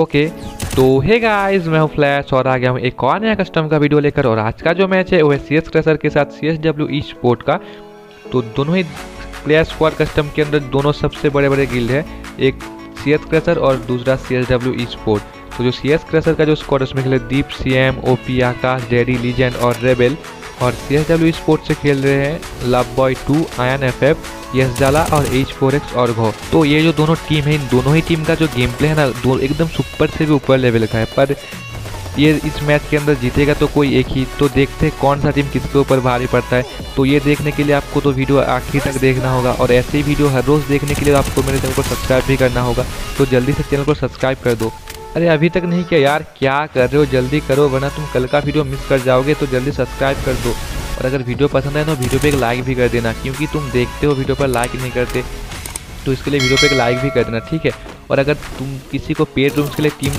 Okay तो hey guys मैं हूँ फ्लैश और आ गया हूँ एक और नया कस्टम का वीडियो लेकर। और आज का जो मैच है वो है CS क्रेसर के साथ CSW eSport का। तो दोनों ही प्लेयर स्क्वाड कस्टम के अंदर दोनों सबसे बड़े बड़े गिल्ड है, एक CS क्रेसर और दूसरा CSW eSport। तो जो CS क्रेसर का जो स्क्वाड उसमें खेले Deep, CM, OP, Akash, daddy, legend और रेबेल। और CSW eSport से खेल रहे हैं लव बॉय 2, आयान FF, यशजाला और H4X और घो। तो ये जो दोनों टीम है, इन दोनों ही टीम का जो गेम प्ले है ना दो एकदम सुपर से भी ऊपर लेवल का है। पर ये इस मैच के अंदर जीतेगा तो कोई एक ही। तो देखते हैं कौन सा टीम किसके ऊपर भारी पड़ता है। तो ये देखने के लिए आपको तो वीडियो आखिर तक देखना होगा और ऐसे ही वीडियो हर रोज़ देखने के लिए आपको मेरे चैनल को सब्सक्राइब भी करना होगा। तो जल्दी से चैनल को सब्सक्राइब कर दो। अरे अभी तक नहीं किया यार, क्या कर रहे हो, जल्दी करो वरना तुम कल का वीडियो मिस कर जाओगे। तो जल्दी सब्सक्राइब कर दो और अगर वीडियो पसंद आए तो वीडियो पे एक लाइक भी कर देना, क्योंकि तुम देखते हो वीडियो पर लाइक नहीं करते। तो इसके लिए वीडियो पे एक लाइक भी कर देना, ठीक है। और अगर तुम किसी को पेड रूम्स के लिए टीम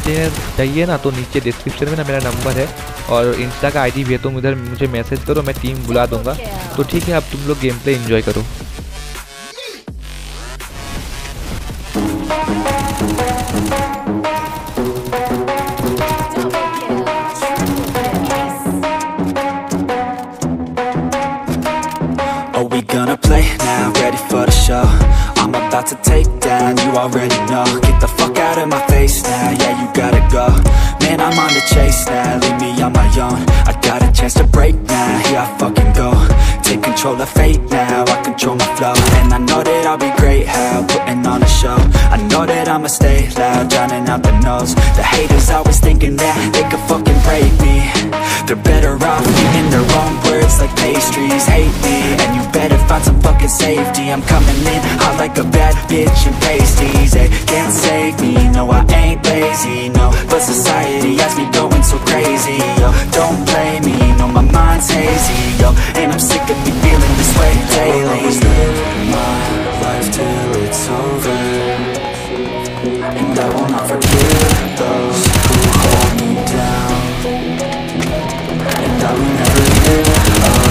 चाहिए ना तो नीचे डिस्क्रिप्शन में ना मेरा नंबर है और इंस्टा का आईडी भी है, तुम उधर मुझे मैसेज करो, मैं टीम बुला दूंगा। तो ठीक है, अब तुम लोग गेम प्ले एंजॉय करो। I'm about to take down, you already know. Get the fuck out of my face now, yeah you gotta go. Man I'm on the chase now, leave me on my own. I got a chance to break now, here I fucking go. Take control of fate now, I control my flow. And I know that I'll be great, how, putting on a show. I know that I'ma stay loud, drowning out the noise. The haters always thinking that they could fucking break me. They're better off eating their own words like pastries. Hate me, and you better find some fucking safety. I'm coming in hot like a bad bitch and pasties. They can't save me, no I ain't lazy, no. But society has me going so crazy, yo. Don't blame me, no my mind's hazy, yo. And I'm sick of me feeling this way daily. I'll always live my life till it's over, and I will not forgive those who hold me down, and I will never give up.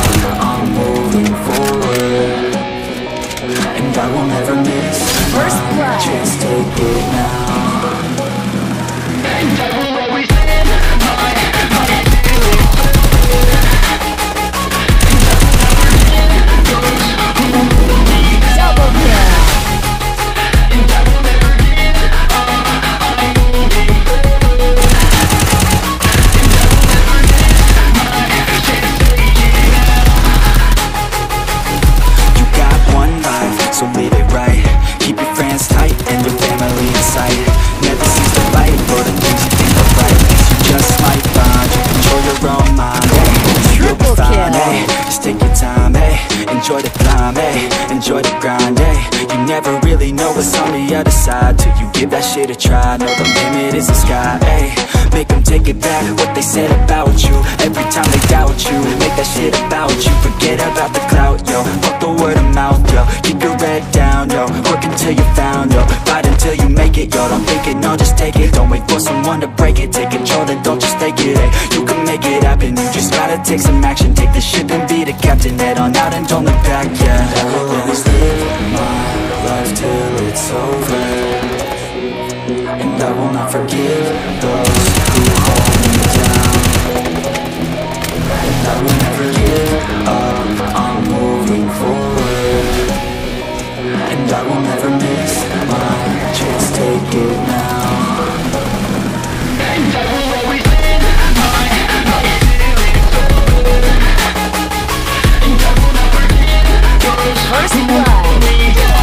I'm moving forward, and I will never miss my chance. Take it now, and I will always live my life till it's over, and I will never give those who hold me down, and I will never give up. I'm moving forward, and I will never miss my chance. Take it now. You got one life, so live it right. Keep your friends tight and your family in sight. Never cease to fight for the things you think are right. You just might find you control your own mind. You'll be fine, eh? Just take your time, eh? Enjoy the climb, eh? Enjoy the grind, eh? You never really know what's on the other side till you give that shit a try. Know the limit is the sky, eh? Make them take it back, what they said about you. Every time they doubt you, make that shit about you. Forget about the clout, yo. Fuck the word of mouth, yo. Keep your head down, yo. Work until you're found, yo. Fight until you make it, yo. Don't think it, no, just take it. Don't wait for someone to break it. Take control, then don't just take it, eh? You can make it happen, you just gotta take some action. Take the ship and be the captain. Head on out and don't look back, yeah. I will always live my life till it's over, and I will not forgive those who hold me down, and I will never give up. I'm moving forward, and I will never miss my chance. Take it now, and I will always live my life till it's over, and I will not forgive those who hold me down.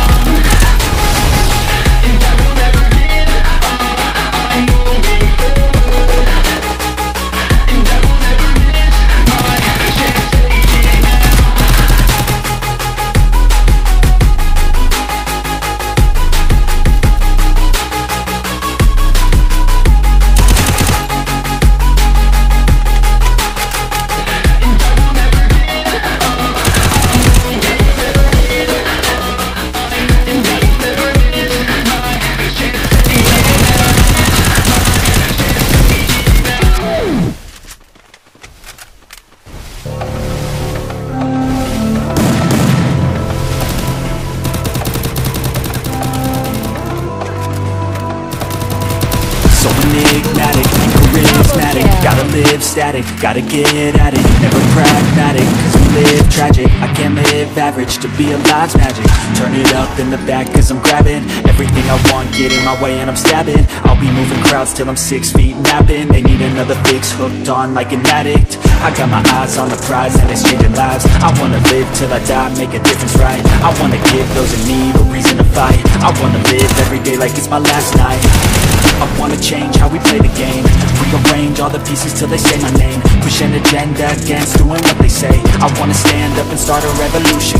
live static, gotta get at it, never pragmatic, cause we live tragic. I can't live average, to be alive's magic. Turn it up in the back cause I'm grabbing everything I want, get in my way and I'm stabbing. I'll be moving crowds till I'm 6 feet napping. They need another fix, hooked on like an addict. I got my eyes on the prize and it's changing lives. I wanna live till I die, make a difference right. I wanna give those in need a reason to fight. I wanna live every day like it's my last night. I wanna change how we play the game, rearrange all the pieces till they say my name. Push an agenda against doing what they say. I wanna stand up and start a revolution.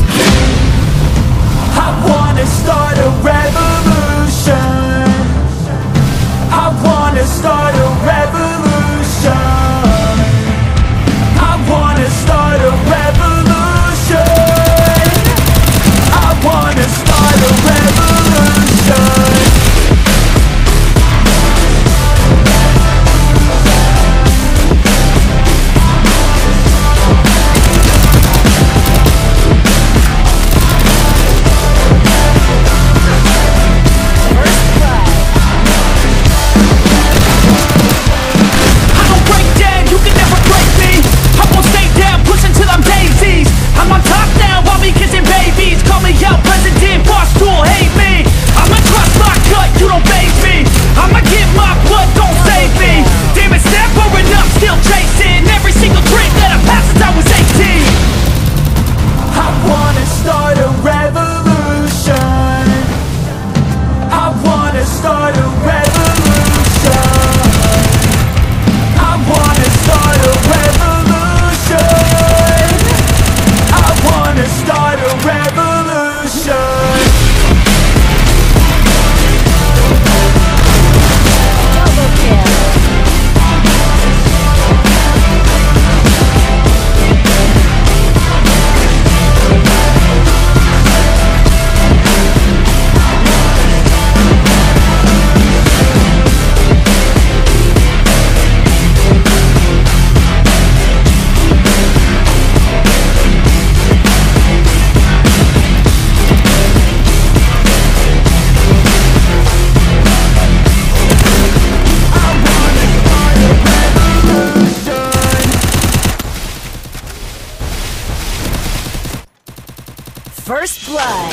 I wanna start a revolution. I wanna start a revolution. I wanna start a revolution. I wanna start a revolution. First blood.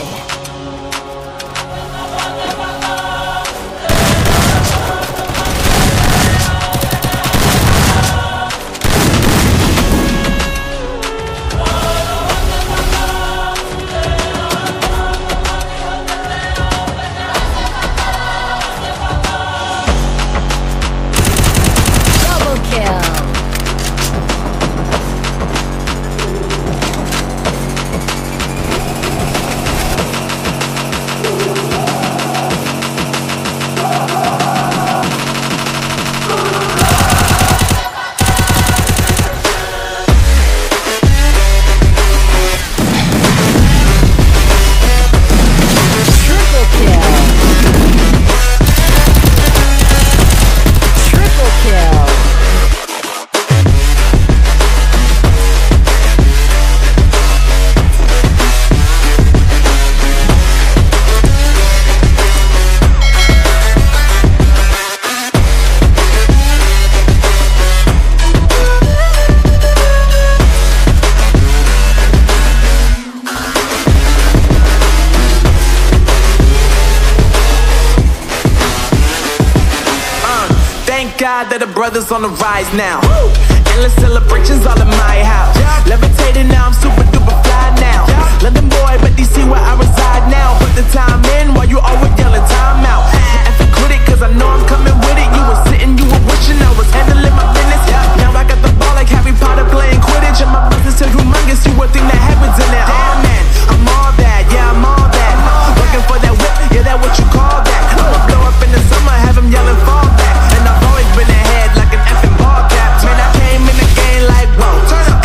That the brothers on the rise now. Woo! Endless celebrations all in my house. Yeah. Levitating now, I'm super duper fly now. Yeah. London boy, but they see where I reside now. Put the time in while you always yelling time out. And for critic, cause I know I'm coming with it. You were sitting, you were wishing I was handling my business. Yeah. Now I got the ball like Harry Potter playing Quidditch. And my business is humongous, you would think that happens in it. Damn man, I'm all that, yeah, I'm all that. Looking for that whip, yeah, that what you call that. I'ma blow up in the summer, have him yelling fall back. And I've always been ahead like an effing ball cap. Man, I came in the game like, whoa.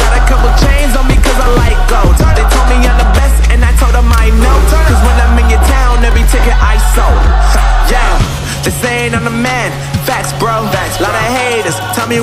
Got a couple chains on me cause I like gold. They told me I'm the best and I told them I know. Cause when I'm in your town, every ticket I sold. Yeah, they saying I'm the man. Facts, bro. Facts, bro. Lot of haters, tell me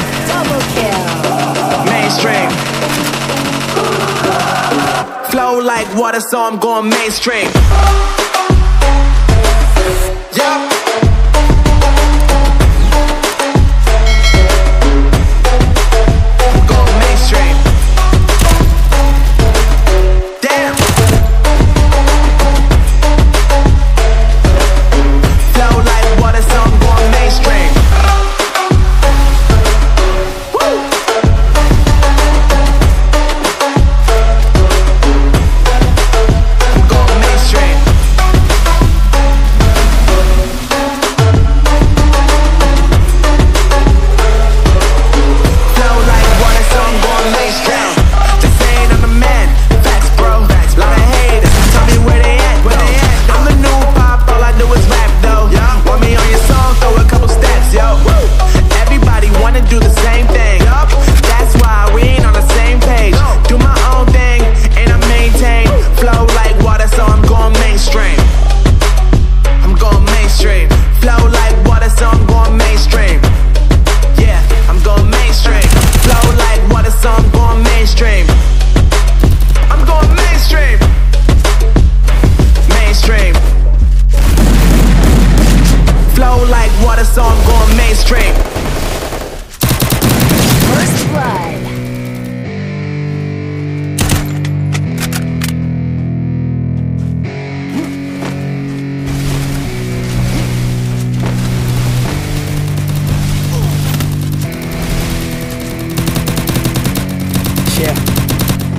Double kill. Mainstream. Flow like water, so I'm going mainstream. Yeah.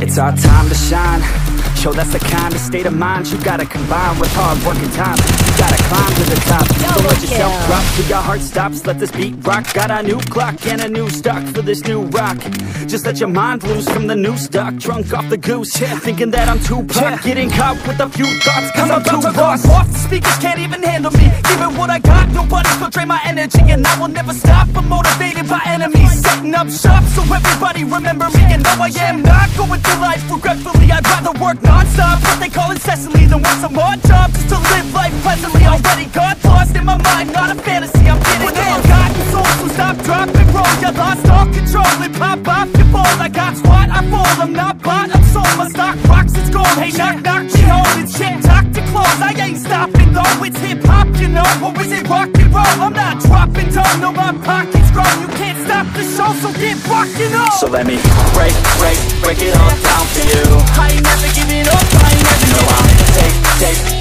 It's our time to shine. Show that's the kind of state of mind you gotta combine with hard work and time. You gotta climb to the top. Don't let yourself drop till your heart stops. Let this beat rock. Got a new clock and a new stock for this new rock. Just let your mind loose from the new stock. Drunk off the goose, thinking that I'm too pop. Getting caught with a few thoughts, cause I'm too lost. Off the speakers can't even handle me. Giving what I got, nobody's gonna drain my energy. And I will never stop, I'm motivated by enemies. Setting up shop so everybody remember me. And now I am not going through life regretfully. I'd rather work non-stop, what they call incessantly, than want some odd job just to live life pleasantly. Already got lost in my mind, not a fantasy, I'm getting with all forgotten souls who stop, drop, and roll. You lost all control and pop off your ball. I got squat, I fall, I'm not bought, I'm sold. My stock rocks, it's gold. Hey, knock, knock, she holding shit, talk to close. I ain't stopping though, it's hip-hop, you know. Or is it rock and roll? I'm not dropping down, no, my pocket's grown. You can't stop the show, so get rockin' on. So let me break it all down for you. I ain't never giving up, I ain't never know I'm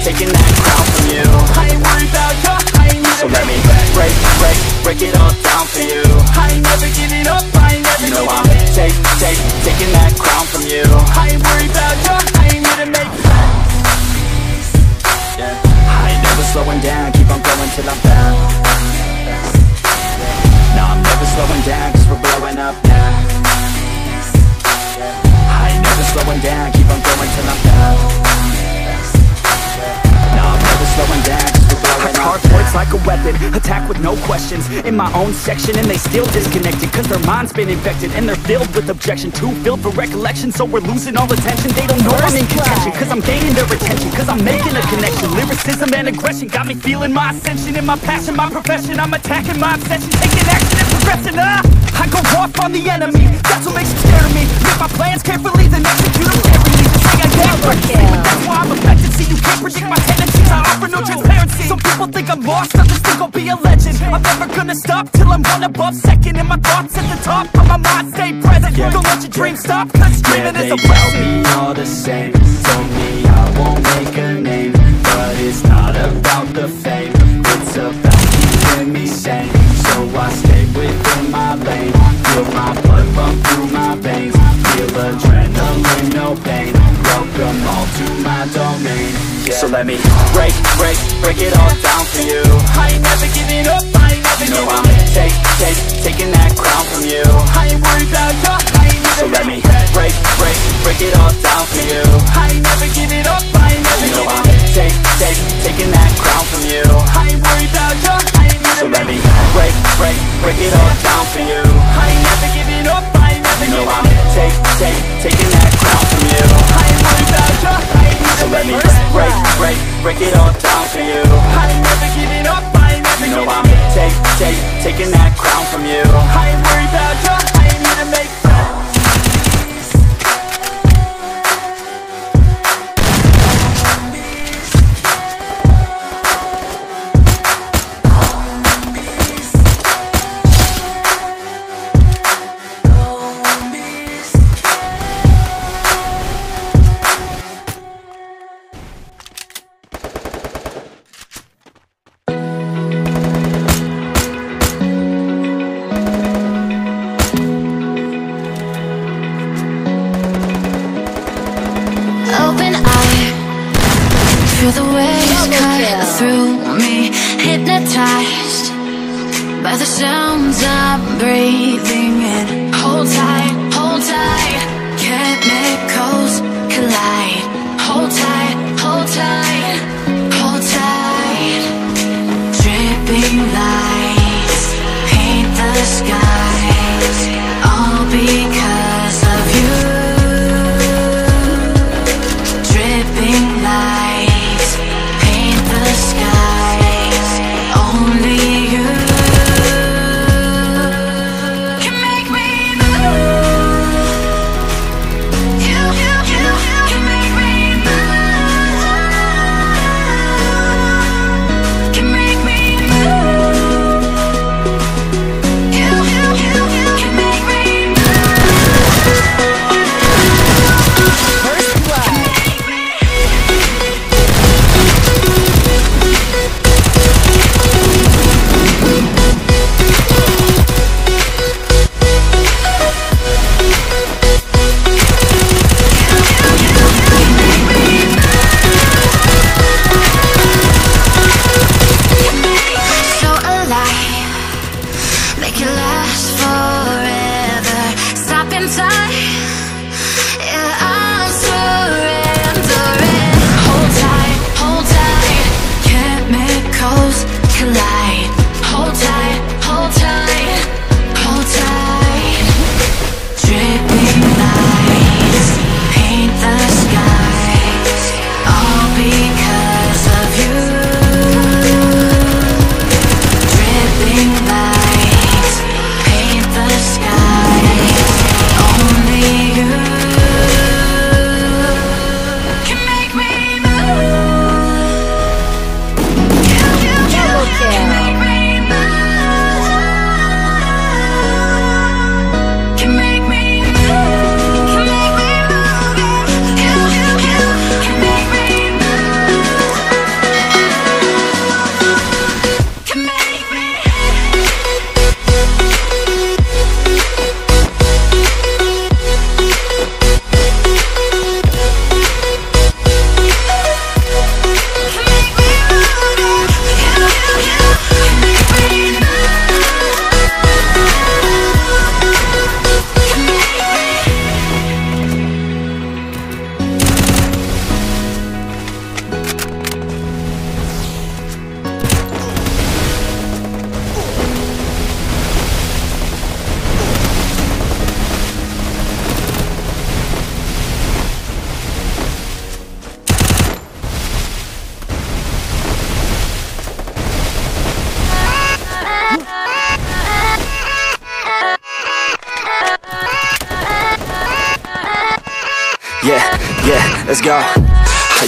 taking that crown from you. I ain't worried about ya, I ain't never. So let me break it all down for you. I ain't never giving up, I ain't never. You know I'm taking that crown from you. I ain't worried about ya, I ain't here to make peace. I ain't never slowing down, keep on going till I'm found. Nah, I'm never slowing down, cause we're blowing up now. I ain't never slowing down, keep on going till I'm found. Slowing down, I carve words like a weapon, attack with no questions. In my own section and they still disconnected, cause their mind's been infected and they're filled with objection. Too filled for recollection, so we're losing all attention. They don't know I'm in contention, cause I'm gaining their attention. Cause I'm making a connection, lyricism and aggression got me feeling my ascension. In my passion, my profession, I'm attacking my obsession. Taking action and progressing, I go off on the enemy, that's what makes them scare me. Make my plans carefully, then execute them carefully. Say I can't predict, but that's why I'm affected. See, you can't predict my tendencies, I offer no transparency. Some people think I'm lost, others think I'll be a legend. I'm never gonna stop till I'm one above second. And my thoughts at the top of my mind stay present. Don't let your dreams stop, cause dreaming is oppressive. They tell me all the same, told me I won't make a name. But it's not about the fame, it's about keeping me sane. So I stay within my lane, feel my blood pump through my veins. Feel adrenaline, no pain. Welcome all to my domain, yeah. So let me break it all down for you. I ain't never giving up, I ain't never. You know I'm taking that crown from you. I ain't worried about ya, I ain't never. So let me break it all down for you. I ain't never giving up, I ain't never. You know I'm taking that crown from you. I ain't break it all down for you. I ain't never giving up, I ain't never giving up. You know I'm taking that crown from you. I ain't worried about you, I ain't here to make through me, hypnotized by the sounds I'm breathing in. Hold tight, chemicals collide. Hold tight, dripping lights paint the skies, all because of you. Dripping lights. Let's go. I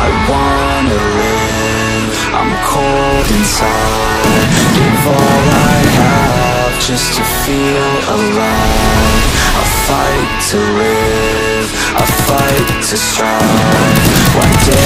I wanna live, I'm cold inside. Give all I have just to feel alive. I fight to live, I fight to strive. One day